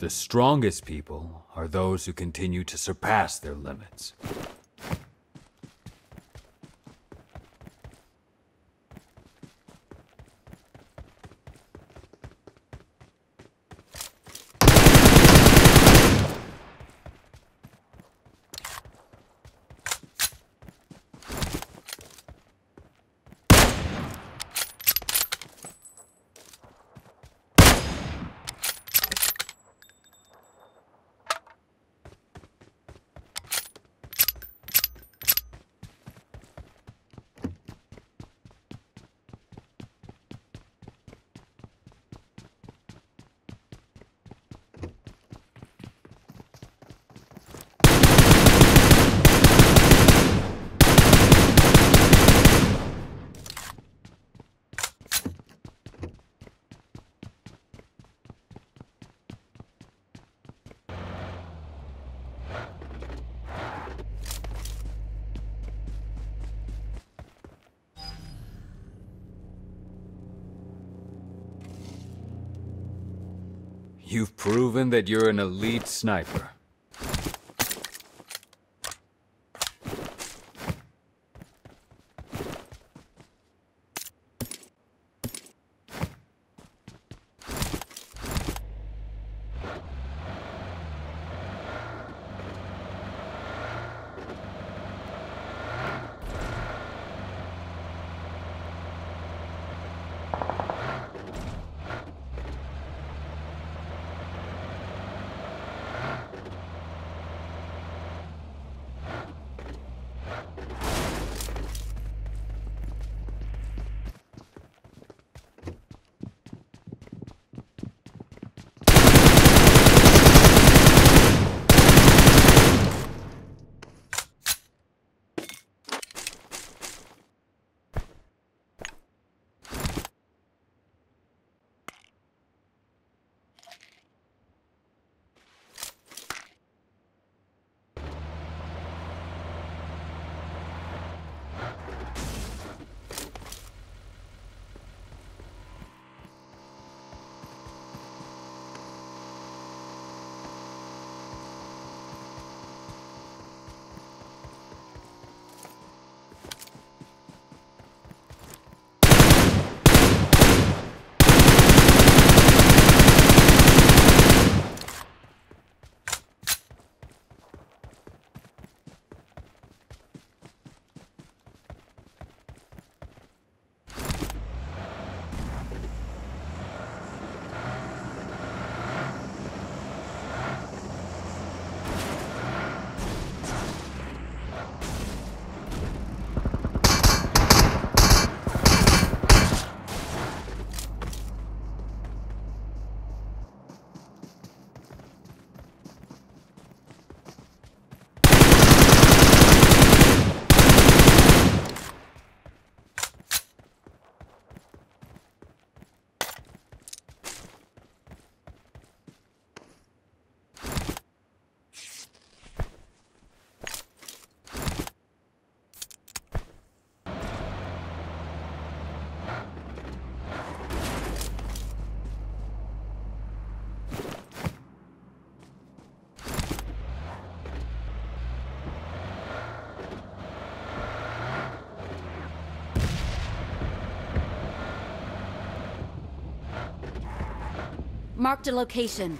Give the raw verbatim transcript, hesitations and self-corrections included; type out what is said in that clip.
The strongest people are those who continue to surpass their limits. You've proven that you're an elite sniper. Marked a location.